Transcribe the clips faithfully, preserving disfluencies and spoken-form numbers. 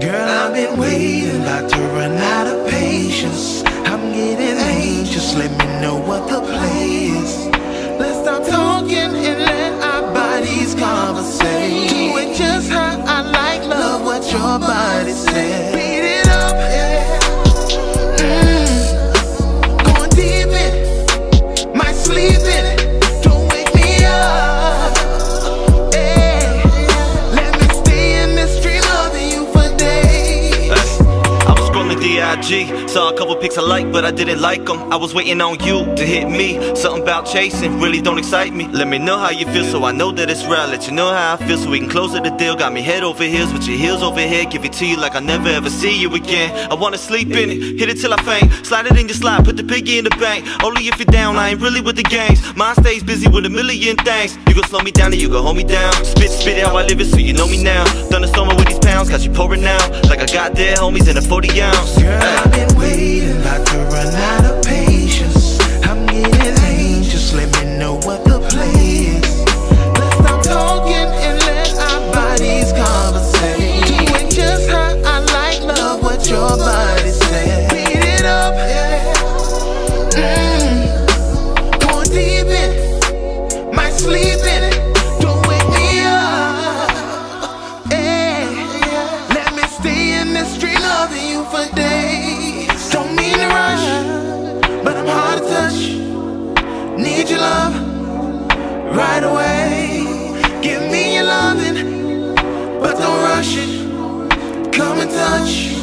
Girl, I've been waiting, about to run out of patience. I'm getting anxious, let me know what the play is. Let's stop talking and let our bodies conversate. Do it just how I like, love what your body says. Beat it up, yeah. Mm. Going deep in it, might sleep in it. Saw a couple pics I liked, but I didn't like them. I was waiting on you to hit me. Something about chasing really don't excite me. Let me know how you feel so I know that it's real. Let you know how I feel so we can close the deal. Got me head over heels with your heels over head. Give it to you like I'll never ever see you again. I wanna sleep in it, hit it till I faint. Slide it in your slide, put the piggy in the bank. Only if you're down, I ain't really with the games. Mine stays busy with a million things. You gon' slow me down and you gon' hold me down. Spit, spit it how I live it so you know me now. Thunderstorming with these pounds, got you pouring out. Like I got dead homies in a forty ounce. Hey. I've been waiting, about to run out of patience. I'm getting anxious, let me know what the play is. Let's stop talking and let our bodies conversate. Do it just how I like, love what your body says. Beat it up, yeah. Mm. Going deep in it, might sleep in it. Don't wake me up, yeah. Let me stay in this street loving you for days. Need your love right away. Give me your loving, but don't rush it. Come and touch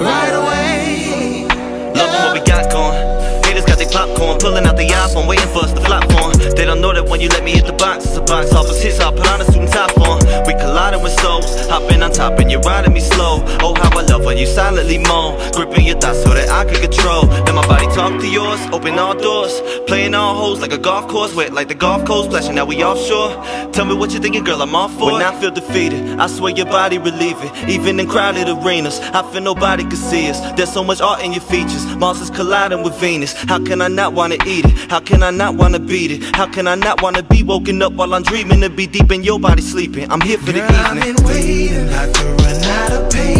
right away. Yeah. Love what we got going. Haters got their popcorn, pulling out the iPhone, waiting for us to flop on. They don't know that when you let me hit the box, it's a box office hit, so I put on a suit and top on. We colliding with souls, hopping on top and you're riding me slow. Oh, how I love when you silently moan, gripping your thoughts so that I can control. Let my body talk to yours, open all doors, playing all hoes like a golf course, wet like the golf coast, splashing out we offshore. Tell me what you thinking, girl, I'm all for it. When I feel defeated, I swear your body relieve it. Even in crowded arenas, I feel nobody could see us. There's so much art in your features, Mars is colliding with Venus. How can I not wanna eat it? How can I not wanna beat it? How can I not wanna be woken up while I'm dreaming to be deep in your body sleeping? I'm here for the evening. I've been waiting, about to run out of pain.